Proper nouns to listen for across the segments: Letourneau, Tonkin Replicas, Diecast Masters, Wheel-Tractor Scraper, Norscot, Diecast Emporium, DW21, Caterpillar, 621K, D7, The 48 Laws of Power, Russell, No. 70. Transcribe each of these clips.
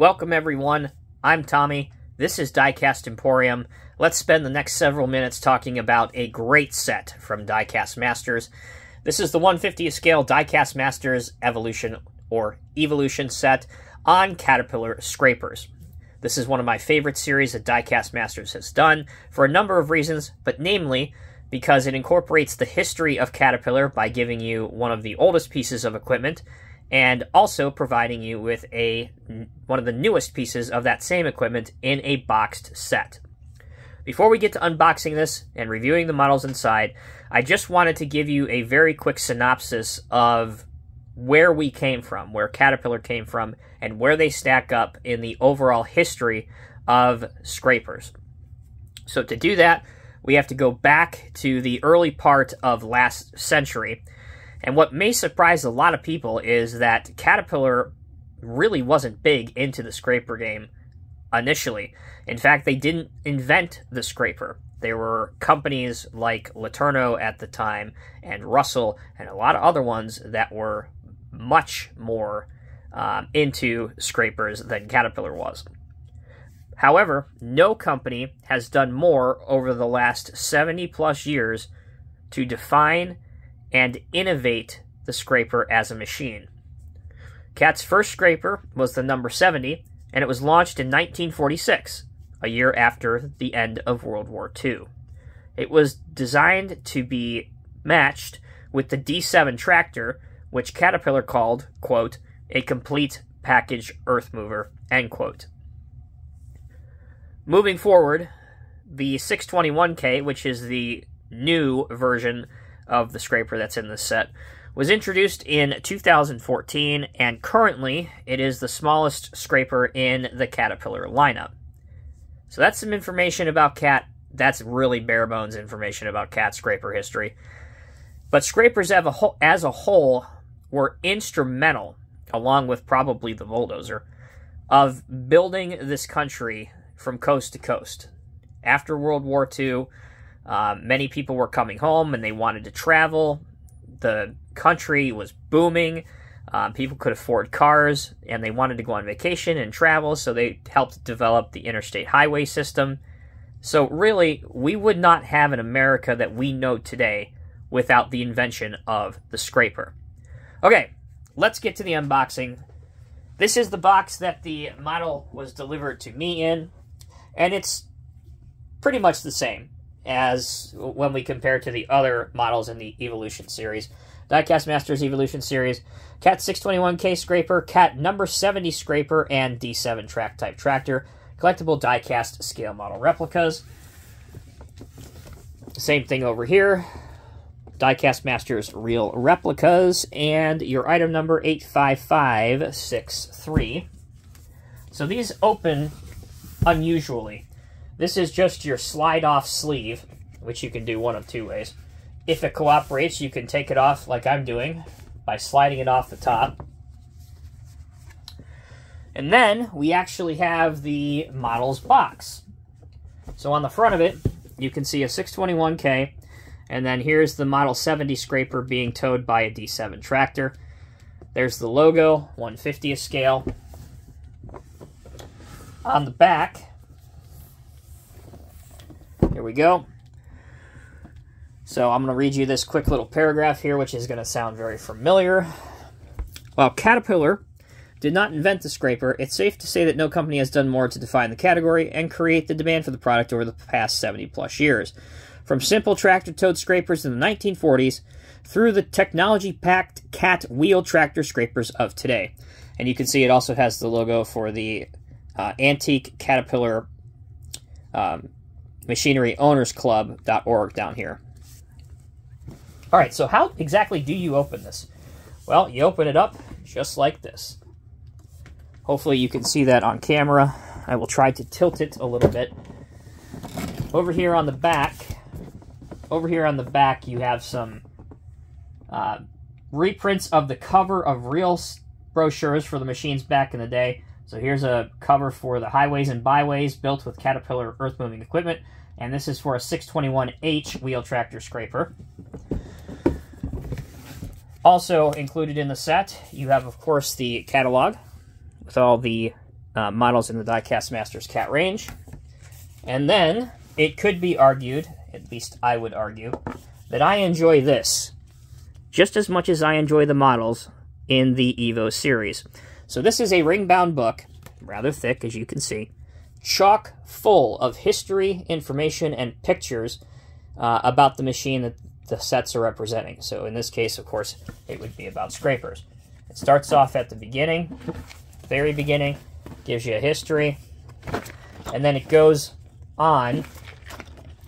Welcome everyone, I'm Tommy, this is Diecast Emporium. Let's spend the next several minutes talking about a great set from Diecast Masters. This is the 1/50th scale Diecast Masters Evolution or Evolution set on Caterpillar scrapers. This is one of my favorite series that Diecast Masters has done for a number of reasons, but namely because it incorporates the history of Caterpillar by giving you one of the oldest pieces of equipment, and also providing you with one of the newest pieces of that same equipment in a boxed set. Before we get to unboxing this and reviewing the models inside, I just wanted to give you a very quick synopsis of where we came from, where Caterpillar came from, and where they stack up in the overall history of scrapers. So to do that, we have to go back to the early part of last century. And what may surprise a lot of people is that Caterpillar really wasn't big into the scraper game initially. In fact, they didn't invent the scraper. There were companies like Letourneau at the time and Russell and a lot of other ones that were much more into scrapers than Caterpillar was. However, no company has done more over the last 70 plus years to define and innovate the scraper as a machine. Cat's first scraper was the number 70, and it was launched in 1946, a year after the end of World War II. It was designed to be matched with the D7 tractor, which Caterpillar called, quote, a complete package earth mover, end quote. Moving forward, the 621K, which is the new version of the scraper that's in this set, was introduced in 2014, and currently it is the smallest scraper in the Caterpillar lineup. So that's some information about Cat. That's really bare bones information about Cat scraper history. But scrapers as a whole were instrumental, along with probably the bulldozer, of building this country from coast to coast. After World War II, many people were coming home and they wanted to travel. The country was booming. People could afford cars and they wanted to go on vacation and travel, so they helped develop the interstate highway system. So really, we would not have an America that we know today without the invention of the scraper. Okay, let's get to the unboxing. This is the box that the model was delivered to me in, and it's pretty much the same as when we compare to the other models in the Evolution series. Diecast Masters Evolution series, Cat 621K scraper, Cat number 70 scraper, and D7 track type tractor, collectible diecast scale model replicas. Same thing over here, Diecast Masters real replicas, and your item number 85563. So these open unusually. This is just your slide-off sleeve, which you can do one of two ways. If it cooperates, you can take it off like I'm doing by sliding it off the top. And then we actually have the model's box. So on the front of it, you can see a 621K, and then here's the Model 70 scraper being towed by a D7 tractor. There's the logo, 1/50th scale. On the back, here we go. So I'm going to read you this quick little paragraph here, which is going to sound very familiar. While Caterpillar did not invent the scraper, it's safe to say that no company has done more to define the category and create the demand for the product over the past 70 plus years. From simple tractor-towed scrapers in the 1940s through the technology-packed Cat wheel tractor scrapers of today. And you can see it also has the logo for the antique Caterpillar Machinery Owners Club.org down here. All right, so how exactly do you open this? Well, you open it up just like this. Hopefully you can see that on camera. I will try to tilt it a little bit. Over here on the back, you have some reprints of the cover of real brochures for the machines back in the day. So here's a cover for the Highways and Byways built with Caterpillar earth-moving equipment, and this is for a 621H wheel tractor scraper. Also included in the set, you have, of course, the catalog with all the models in the Diecast Masters Cat range. And then it could be argued, at least I would argue, that I enjoy this just as much as I enjoy the models in the Evo series. So this is a ring-bound book, rather thick as you can see, chock full of history, information, and pictures about the machine that the sets are representing. So in this case, of course, it would be about scrapers. It starts off at the beginning, very beginning, gives you a history, and then it goes on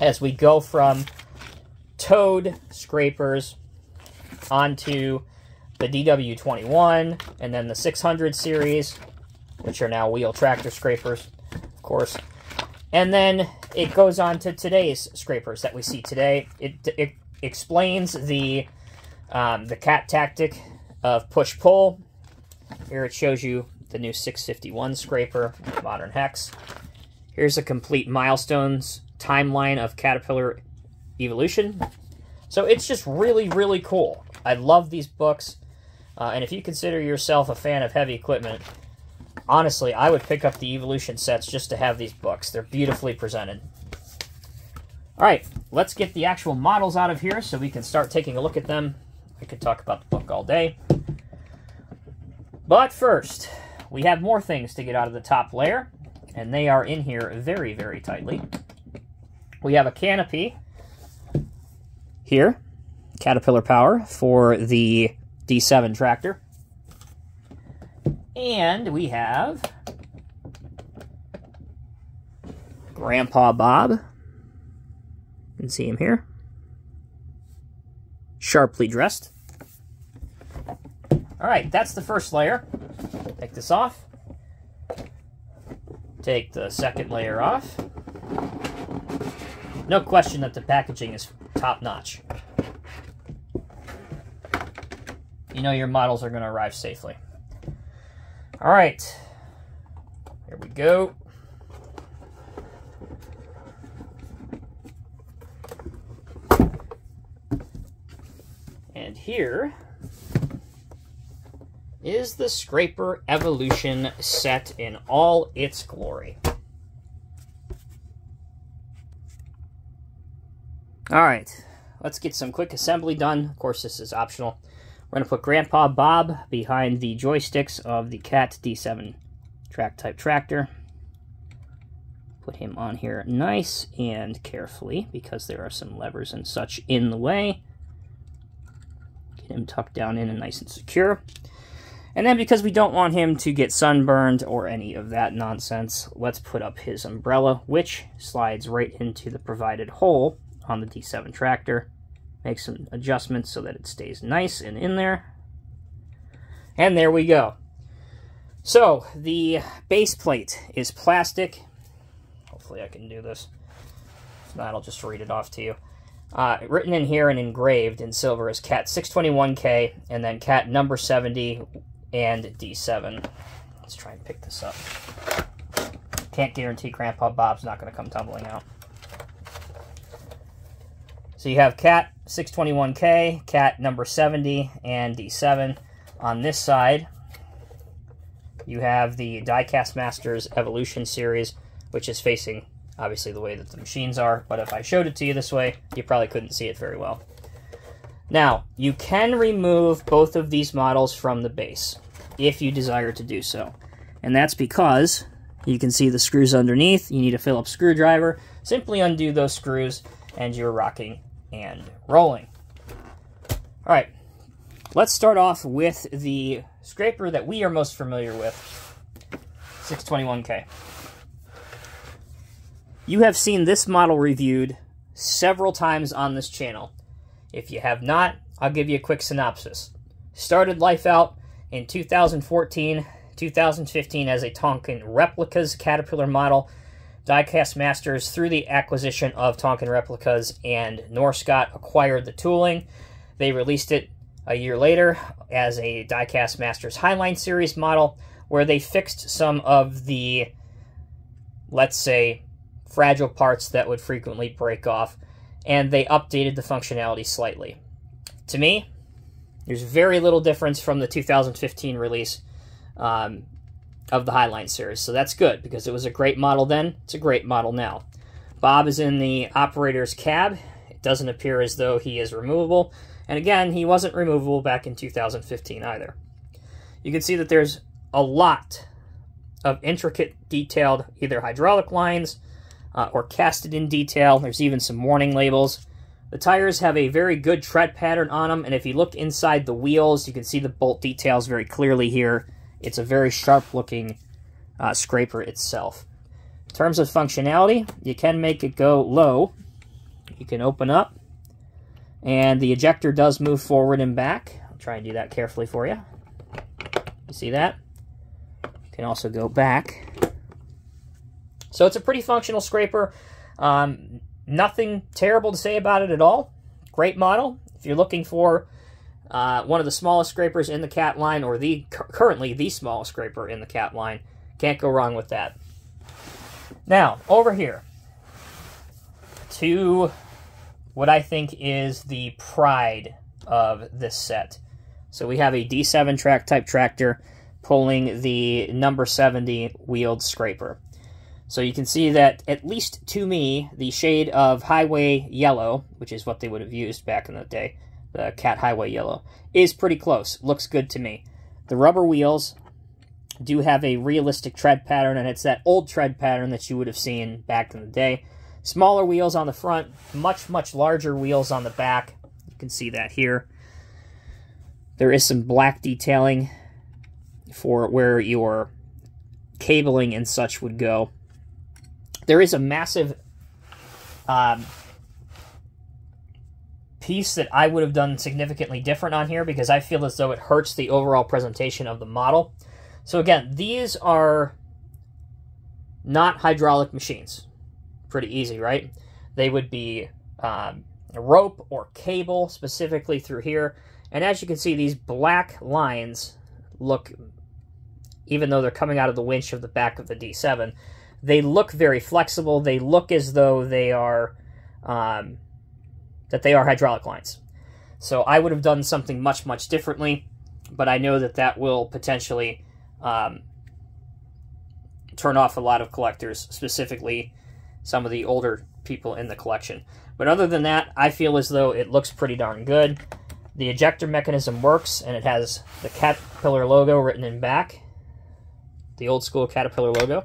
as we go from towed scrapers onto the DW21 and then the 600 series, which are now wheel tractor scrapers, of course. And then it goes on to today's scrapers that we see today. It explains the cat tactic of push-pull. Here it shows you the new 651 scraper, modern hex. Here's a complete milestones timeline of Caterpillar evolution. So it's just really, really cool. I love these books. And if you consider yourself a fan of heavy equipment, honestly, I would pick up the evolution sets just to have these books. They're beautifully presented. All right, let's get the actual models out of here so we can start taking a look at them. I could talk about the book all day. But first, we have more things to get out of the top layer, and they are in here very, very tightly. We have a canopy here, Caterpillar Power for the D7 tractor. And we have Grandpa Bob. You can see him here. Sharply dressed. All right, that's the first layer. Take this off. Take the second layer off. No question that the packaging is top-notch. You know your models are going to arrive safely. All right, here we go. And here is the Scraper Evolution set in all its glory. All right, let's get some quick assembly done. Of course, this is optional. We're going to put Grandpa Bob behind the joysticks of the Cat D7 track-type tractor. Put him on here nice and carefully because there are some levers and such in the way. Get him tucked down in and nice and secure. And then because we don't want him to get sunburned or any of that nonsense, let's put up his umbrella, which slides right into the provided hole on the D7 tractor. Make some adjustments so that it stays nice and in there. And there we go. So the base plate is plastic. Hopefully I can do this. If not, I'll just read it off to you. Written in here and engraved in silver is Cat 621K and then Cat number 70 and D7. Let's try and pick this up. Can't guarantee Grandpa Bob's not going to come tumbling out. So you have Cat 621K, Cat number 70, and D7. On this side, you have the Diecast Masters Evolution series, which is facing, obviously, the way that the machines are. But if I showed it to you this way, you probably couldn't see it very well. Now, you can remove both of these models from the base, if you desire to do so. And that's because you can see the screws underneath. You need a Phillips screwdriver. Simply undo those screws, and you're rocking and rolling. All right, let's start off with the scraper that we are most familiar with, 621K. You have seen this model reviewed several times on this channel. If you have not, I'll give you a quick synopsis. Started life out in 2014, 2015 as a Tonkin Replicas Caterpillar model, Diecast Masters, through the acquisition of Tonkin Replicas and Norscot, acquired the tooling. They released it a year later as a Diecast Masters Highline Series model, where they fixed some of the, let's say, fragile parts that would frequently break off, and they updated the functionality slightly. To me, there's very little difference from the 2015 release. of the Highline series. So that's good, because it was a great model then. It's a great model now. Bob is in the operator's cab. It doesn't appear as though he is removable. And again, he wasn't removable back in 2015 either. You can see that there's a lot of intricate, detailed either hydraulic lines or casted in detail. There's even some warning labels. The tires have a very good tread pattern on them, and if you look inside the wheels, you can see the bolt details very clearly here. It's a very sharp-looking scraper itself. In terms of functionality, you can make it go low. You can open up, and the ejector does move forward and back. I'll try and do that carefully for you. You see that? You can also go back. So it's a pretty functional scraper. Nothing terrible to say about it at all. Great model. If you're looking for one of the smallest scrapers in the Cat line, or currently the smallest scraper in the Cat line, can't go wrong with that. Now, over here to what I think is the pride of this set. So we have a D7 track type tractor pulling the number 70 wheeled scraper. So you can see that, at least to me, the shade of highway yellow, which is what they would have used back in the day, the Cat highway yellow, is pretty close. Looks good to me. The rubber wheels do have a realistic tread pattern, and it's that old tread pattern that you would have seen back in the day. Smaller wheels on the front, much, much larger wheels on the back. You can see that here. There is some black detailing for where your cabling and such would go. There is a massive piece that I would have done significantly different on here, because I feel as though it hurts the overall presentation of the model. So again, these are not hydraulic machines. Pretty easy, right? They would be a rope or cable specifically through here. And as you can see, these black lines look, even though they're coming out of the winch of the back of the D7, they look very flexible. They look as though they are, that they are hydraulic lines. So I would have done something much, much differently, but I know that that will potentially turn off a lot of collectors, specifically some of the older people in the collection. But other than that, I feel as though it looks pretty darn good. The ejector mechanism works, and it has the Caterpillar logo written in back, the old school Caterpillar logo.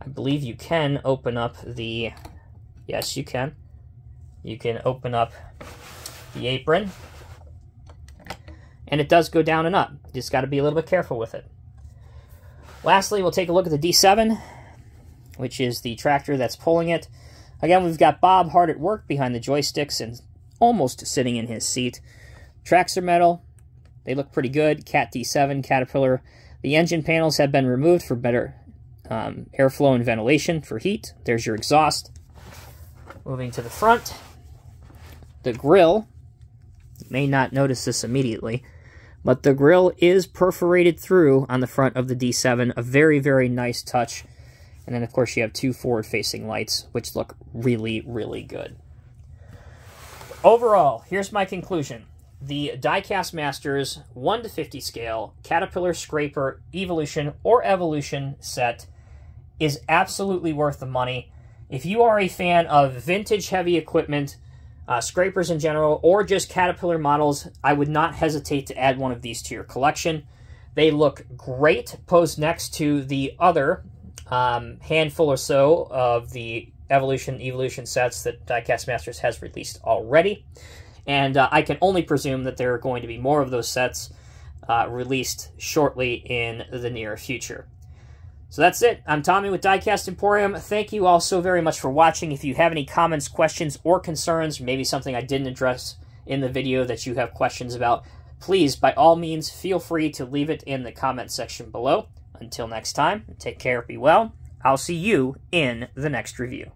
I believe you can open up the, yes, you can. You can open up the apron, and it does go down and up. You just got to be a little bit careful with it. Lastly, we'll take a look at the D7, which is the tractor that's pulling it. Again, we've got Bob hard at work behind the joysticks and almost sitting in his seat. Tracks are metal. They look pretty good. Cat D7, Caterpillar. The engine panels have been removed for better airflow and ventilation for heat. There's your exhaust. Moving to the front, the grill, you may not notice this immediately, but the grill is perforated through on the front of the D7, a very, very nice touch. And then, of course, you have two forward-facing lights, which look really, really good. Overall, here's my conclusion. The Diecast Masters 1 to 50 scale Caterpillar Scraper Evolution or Evolution set is absolutely worth the money. If you are a fan of vintage heavy equipment, scrapers in general, or just Caterpillar models, I would not hesitate to add one of these to your collection. They look great posed next to the other handful or so of the Evolution sets that Diecast Masters has released already. And I can only presume that there are going to be more of those sets released shortly in the near future. So that's it. I'm Tommy with Diecast Emporium. Thank you all so very much for watching. If you have any comments, questions, or concerns, maybe something I didn't address in the video that you have questions about, please, by all means, feel free to leave it in the comment section below. Until next time, take care, be well. I'll see you in the next review.